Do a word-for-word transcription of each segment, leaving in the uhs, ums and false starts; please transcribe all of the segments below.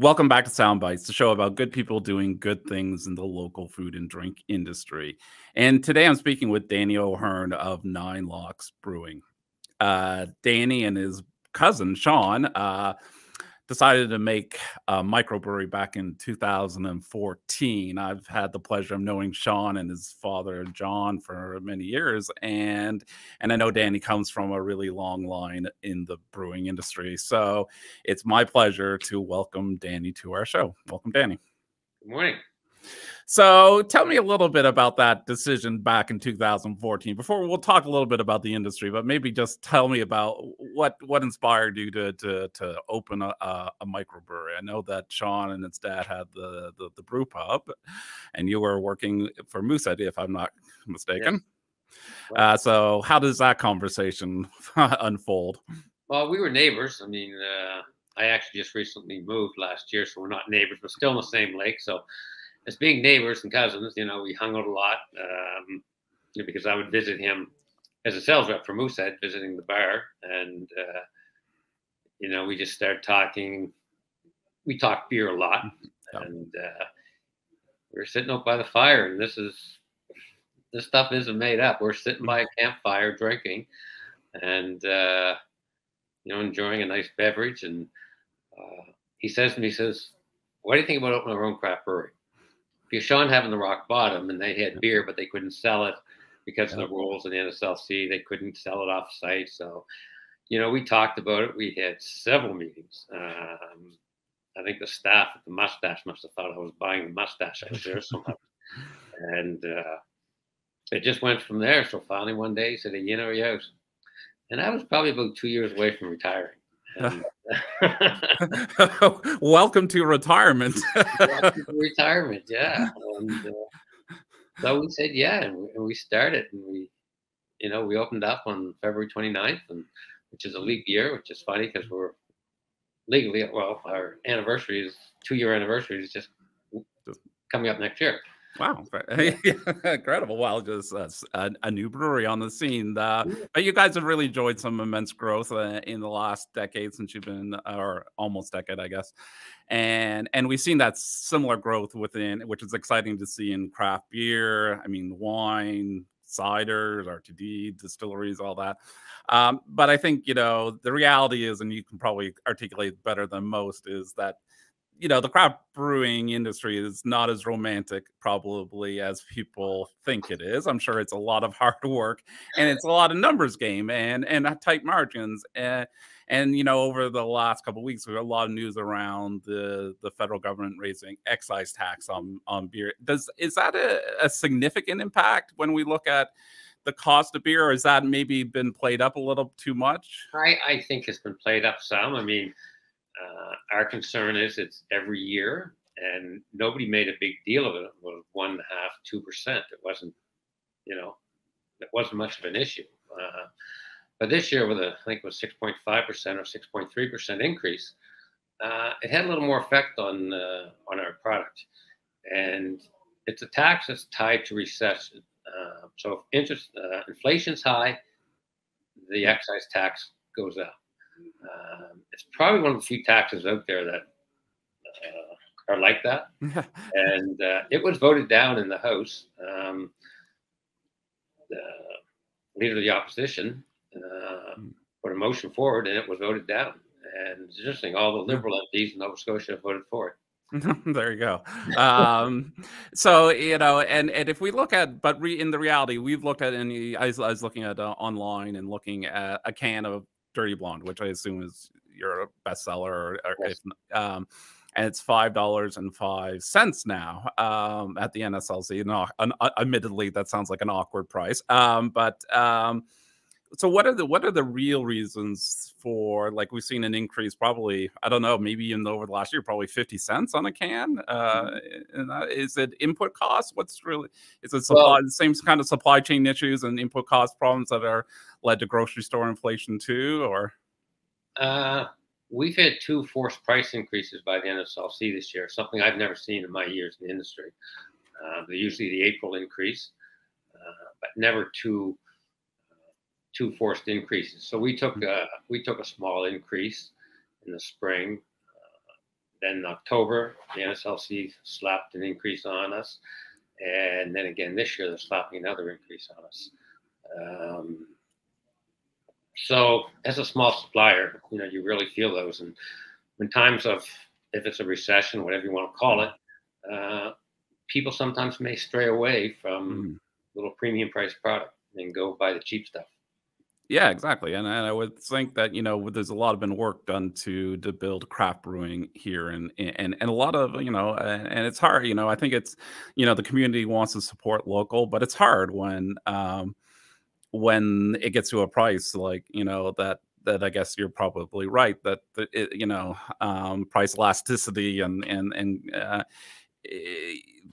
Welcome back to Soundbites, the show about good people doing good things in the local food and drink industry. And today I'm speaking with Danny O'Hearn of Nine Locks Brewing. Uh, Danny and his cousin, Sean, uh, decided to make a microbrewery back in two thousand fourteen. I've had the pleasure of knowing Sean and his father, John, for many years. And, and I know Danny comes from a really long line in the brewing industry. So it's my pleasure to welcome Danny to our show. Welcome, Danny. Good morning. So tell me a little bit about that decision back in two thousand fourteen. Before we'll talk a little bit about the industry, but maybe just tell me about what what inspired you to to, to open a, a microbrewery. I know that Sean and his dad had the, the the brew pub, and you were working for Moosehead, if I'm not mistaken. Yeah. Well, uh, so how does that conversation unfold? Well, we were neighbors. I mean, uh, I actually just recently moved last year, so we're not neighbors. We're still in the same lake, so. As being neighbors and cousins, you know, we hung out a lot um, because I would visit him as a sales rep for Moosehead, visiting the bar. And, uh, you know, we just started talking. We talked beer a lot. Yep. And uh, we were sitting up by the fire. And this is, this stuff isn't made up. We're sitting by a campfire drinking and, uh, you know, enjoying a nice beverage. And uh, he says to me, he says, what do you think about opening our own craft brewery? Because Sean having the rock bottom, and they had beer, but they couldn't sell it because yeah. of the rules in the N S L C. They couldn't sell it off site. So, you know, we talked about it. We had several meetings. Um, I think the staff at the mustache must have thought I was buying the mustache out there somehow. And uh, it just went from there. So finally one day he said, you know, yes. And I was probably about two years away from retiring. And, welcome to retirement. Welcome to retirement, yeah. And, uh, so we said, yeah, and we, and we started, and we, you know, we opened up on February twenty-ninth, and which is a leap year, which is funny because we're legally, well, our anniversary is two-year anniversary is just coming up next year. Wow, incredible! Wow, just uh, a, a new brewery on the scene. Uh, but you guys have really enjoyed some immense growth uh, in the last decade since you've been, or almost decade, I guess. And and we've seen that similar growth within, which is exciting to see in craft beer. I mean, wine, ciders, R T D, distilleries, all that. Um, but I think you know the reality is, and you can probably articulate better than most, is that. You know, the craft brewing industry is not as romantic probably as people think it is. I'm sure it's a lot of hard work and it's a lot of numbers game and and tight margins. And, and you know, over the last couple of weeks, there's a lot of news around the, the federal government raising excise tax on, on beer. Does is that a, a significant impact when we look at the cost of beer? Or has that maybe been played up a little too much? I, I think it's been played up some. I mean... Uh, our concern is it's every year, and nobody made a big deal of it. It was one and a half, two percent. It wasn't, you know, it wasn't much of an issue. Uh, but this year, with a I think it was six point five percent or six point three percent increase, uh, it had a little more effect on uh, on our product. And it's a tax that's tied to recession. Uh, so if interest uh, inflation's high, the excise tax goes up. Um, it's probably one of the few taxes out there that uh, are like that. And uh, it was voted down in the House. Um, the leader of the opposition uh, put a motion forward, and it was voted down. And it's interesting, all the Liberal M Ps in Nova Scotia voted for it. There you go. Um, so, you know, and, and if we look at, but re, in the reality, we've looked at, and I was, I was looking at uh, online and looking at a can of Dirty Blonde, which I assume is your bestseller, or, or yes. if, um, and it's five dollars and five cents now um, at the N S L C. No, an, uh, admittedly, that sounds like an awkward price. Um, but um, so, what are the what are the real reasons for? Like, we've seen an increase, probably I don't know, maybe even over the last year, probably fifty cents on a can. Uh, mm-hmm. and that, is it input costs? What's really is it supply, well, the same kind of supply chain issues and input cost problems that are led to grocery store inflation too, or? Uh, we've had two forced price increases by the N S L C this year, something I've never seen in my years in the industry. Uh, they're usually the April increase, uh, but never two uh, two forced increases. So we took a, we took a small increase in the spring, uh, Then in October, the N S L C slapped an increase on us. And then again this year, they're slapping another increase on us. Um, so as a small supplier, you know, you really feel those. And in times of, if it's a recession, whatever you want to call it, uh, people sometimes may stray away from mm. little premium priced product and go buy the cheap stuff. Yeah, exactly. And, and I would think that, you know, there's a lot of been work done to to build craft brewing here, and and and a lot of, you know, and, and it's hard, you know, I think it's, you know, the community wants to support local, but it's hard when um, when it gets to a price like, you know, that that I guess you're probably right, that, that it, you know, um, price elasticity and and and uh,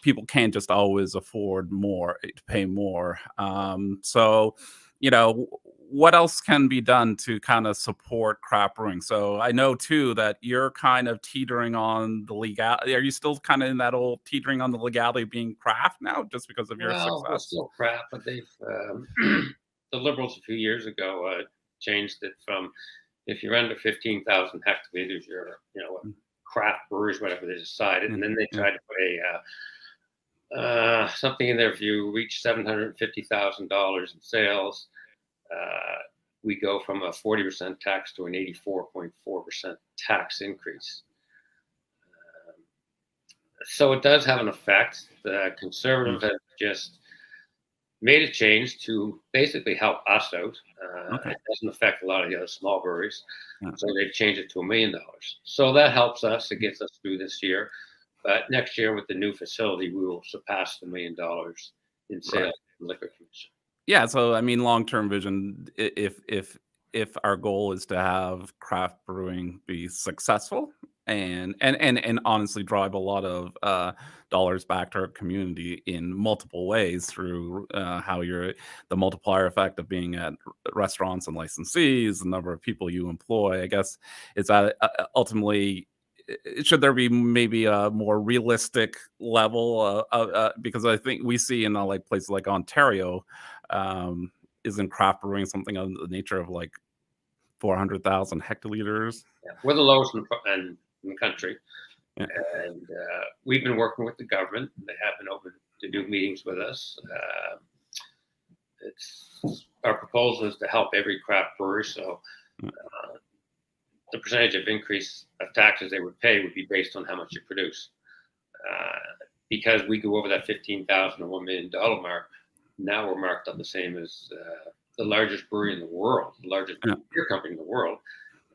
people can't just always afford more to pay more. Um, so, you know, what else can be done to kind of support craft brewing? So I know too that you're kind of teetering on the legality. Are you still kind of in that old teetering on the legality of being craft now, just because of your well, success? We're still craft, but they've um, the Liberals a few years ago uh, changed it from, if you're under fifteen thousand hectoliters, you're, you know, craft brewers, whatever they decided, and then they tried to put a uh, uh something in their view reached seven hundred and fifty thousand dollars in sales. Uh we go from a forty percent tax to an eighty-four point four percent tax increase. Um, so it does have an effect. The Conservatives have just made a change to basically help us out. Uh, okay. It doesn't affect a lot of the other small breweries. Yeah. So they've changed it to a million dollars. So that helps us. It gets us through this year. But next year, with the new facility, we will surpass the million dollars in sales right. and liquor commission. Yeah, so I mean, long-term vision. If if if our goal is to have craft brewing be successful and and and and honestly drive a lot of uh, dollars back to our community in multiple ways through uh, how you're the multiplier effect of being at restaurants and licensees, the number of people you employ. I guess it's uh, ultimately. Should there be maybe a more realistic level? Uh, uh, because I think we see in uh, like places like Ontario, um, isn't craft brewing something of the nature of like four hundred thousand hectoliters? Yeah, we're the lowest in, in, in the country, yeah. and uh, we've been working with the government. They have been open to do meetings with us. Uh, it's our proposal is to help every craft brewer. So. Uh, The percentage of increase of taxes they would pay would be based on how much you produce. Uh, because we go over that fifteen thousand dollars or one million dollar mark, now we're marked up the same as uh, the largest brewery in the world, the largest beer company in the world,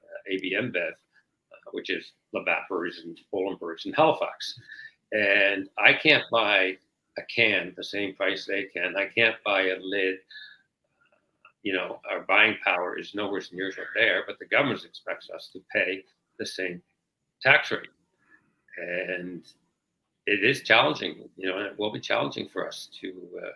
uh, A B InBev, uh, which is Lavapers and Bolenburgs and Halifax. And I can't buy a can the same price they can. I can't buy a lid. You know, our buying power is nowhere near there, but the government expects us to pay the same tax rate. And it is challenging, you know, and it will be challenging for us to. Uh,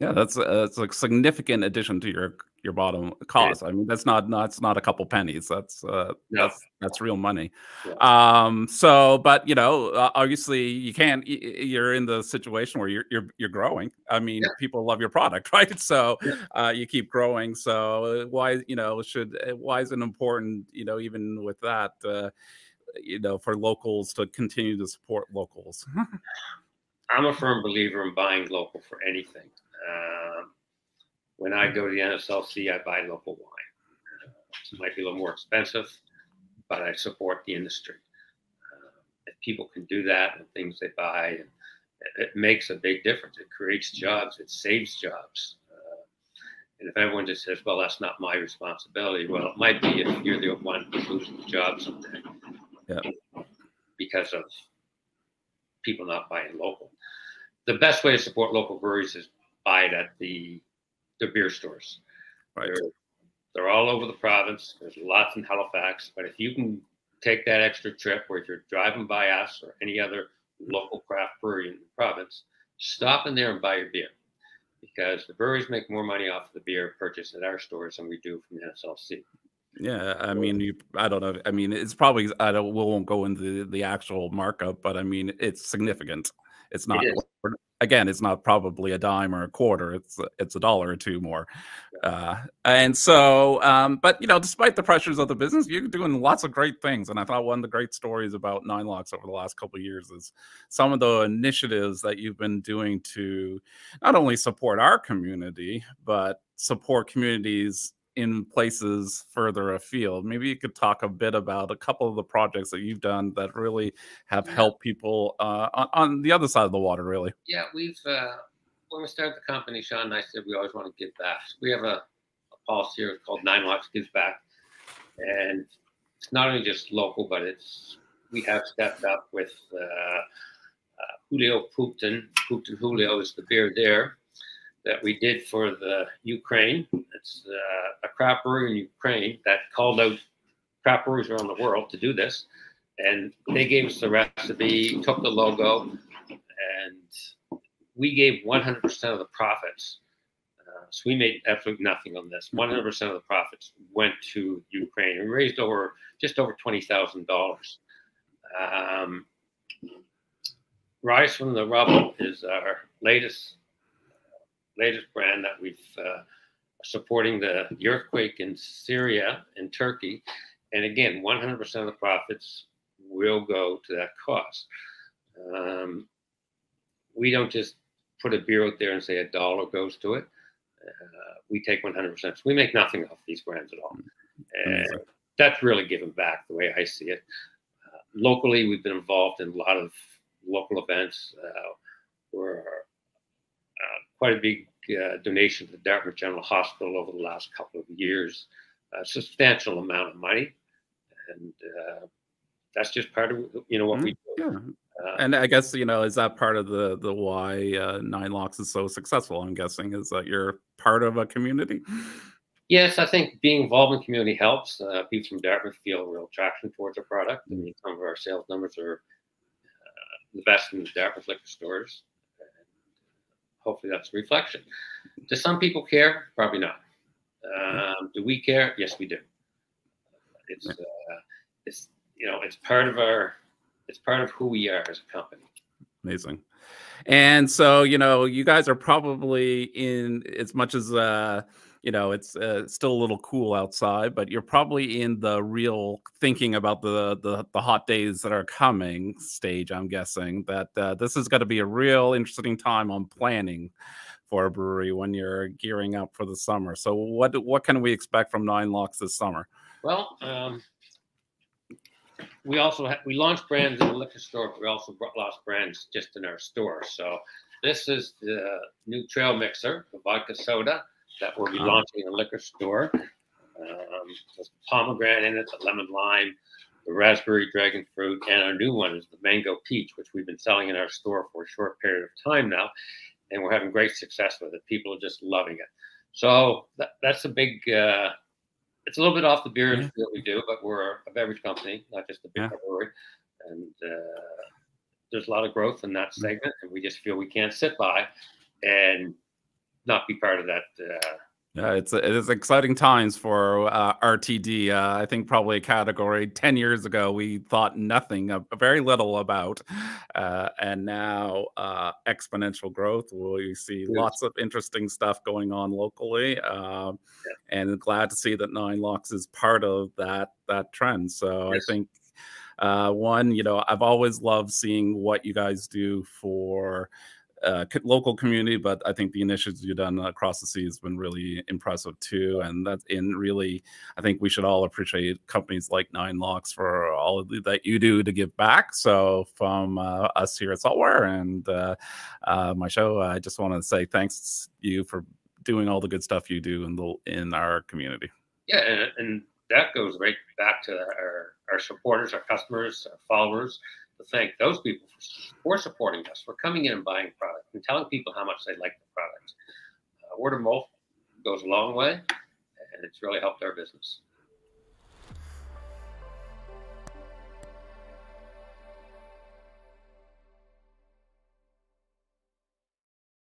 yeah, that's a, that's a significant addition to your your bottom cost. I mean, that's not that's not a couple pennies. That's uh, no. that's that's real money. Yeah. Um, so, but you know, obviously, you can't. You're in the situation where you're you're you're growing. I mean, yeah. people love your product, right? So, yeah. uh, you keep growing. So, why you know should why is it important? You know, even with that, uh, you know, for locals to continue to support locals. I'm a firm believer in buying local for anything. Um, When I go to the N S L C, I buy local wine. Uh, it might be a little more expensive, but I support the industry. Uh, if people can do that and things they buy, and it, it makes a big difference. It creates jobs. It saves jobs. Uh, and if everyone just says, well, that's not my responsibility, well, it might be if you're the one who's losing the job someday yeah. because of people not buying local. The best way to support local breweries is buy it at the The beer stores. Right. They're, they're all over the province. There's lots in Halifax. But if you can take that extra trip where you're driving by us or any other local craft brewery in the province, stop in there and buy your beer. Because the breweries make more money off of the beer purchased at our stores than we do from the N S L C. Yeah, I mean, you. I don't know. I mean, it's probably, I don't, we won't go into the, the actual markup, but I mean, it's significant. It's not. It again, it's not probably a dime or a quarter. It's it's a dollar or two more. Uh, and so, um, but, you know, despite the pressures of the business, you're doing lots of great things. And I thought one of the great stories about Nine Locks over the last couple of years is some of the initiatives that you've been doing to not only support our community, but support communities in places further afield. Maybe you could talk a bit about a couple of the projects that you've done that really have helped people uh, on, on the other side of the water, really. Yeah, we've, uh, when we started the company, Sean and I said we always want to give back. We have a, a policy here called Nine Locks Gives Back. And it's not only just local, but it's, we have stepped up with uh, uh, Julio Poopton. Poopton Julio is the beer there that we did for the Ukraine. It's uh, a craft brewery in Ukraine that called out craft breweries around the world to do this. And they gave us the recipe, took the logo, and we gave one hundred percent of the profits. Uh, so we made absolutely nothing on this. one hundred percent of the profits went to Ukraine. We raised over, just over twenty thousand dollars. Um, Rise from the Rubble is our latest latest brand that we've uh, supporting the, the earthquake in Syria and Turkey. And again, one hundred percent of the profits will go to that cause. Um, we don't just put a beer out there and say a dollar goes to it. Uh, we take one hundred percent. So we make nothing off these brands at all. And mm-hmm. that's really giving back the way I see it. Uh, locally, we've been involved in a lot of local events uh, where Uh, quite a big uh, donation to the Dartmouth General Hospital over the last couple of years, a substantial amount of money. And uh, that's just part of, you know, what mm, we do. Yeah. Uh, and I guess, you know, is that part of the, the why uh, Nine Locks is so successful, I'm guessing, is that you're part of a community? Yes, I think being involved in community helps. Uh, people from Dartmouth feel real traction towards our product. I mean, some of our sales numbers are uh, the best in the Dartmouth liquor stores. Hopefully that's a reflection. Do some people care? Probably not. Um, do we care? Yes, we do. It's, uh, it's, you know, it's part of our, it's part of who we are as a company. Amazing. And so, you know, you guys are probably in, as much as, uh, you know, it's uh, still a little cool outside, but you're probably in the real thinking about the the, the hot days that are coming stage, I'm guessing, that uh, this is going to be a real interesting time on planning for a brewery when you're gearing up for the summer. So what what can we expect from Nine Locks this summer? Well, um, we also ha we launched brands in the liquor store, but we also brought lost brands just in our store. So this is the new trail mixer, the vodka soda, that we'll be launching in a liquor store. Um, there's pomegranate in it, the lemon lime, the raspberry dragon fruit, and our new one is the mango peach, which we've been selling in our store for a short period of time now, and we're having great success with it. People are just loving it. So that, that's a big, uh, it's a little bit off the beer industry yeah. that we do, but we're a beverage company, not just a big brewery. Yeah. And uh, there's a lot of growth in that segment, and we just feel we can't sit by and not be part of that. Uh, yeah, it's it is exciting times for uh, R T D. Uh, I think probably a category ten years ago we thought nothing, uh, very little about, uh, and now uh, exponential growth. We see lots of interesting stuff going on locally, uh, yeah. and glad to see that Nine Locks is part of that that trend. So yes. I think. Uh, one, you know, I've always loved seeing what you guys do for uh, local community, but I think the initiatives you've done across the sea has been really impressive too. And that's in really, I think we should all appreciate companies like Nine Locks for all of the, that you do to give back. So from uh, us here at SaltWire and uh, uh, my show, I just want to say thanks to you for doing all the good stuff you do in the in our community. Yeah, and, and that goes right back to our, our supporters, our customers, our followers, to thank those people for, for supporting us, for coming in and buying products and telling people how much they like the product. Uh, word of mouth goes a long way, and it's really helped our business.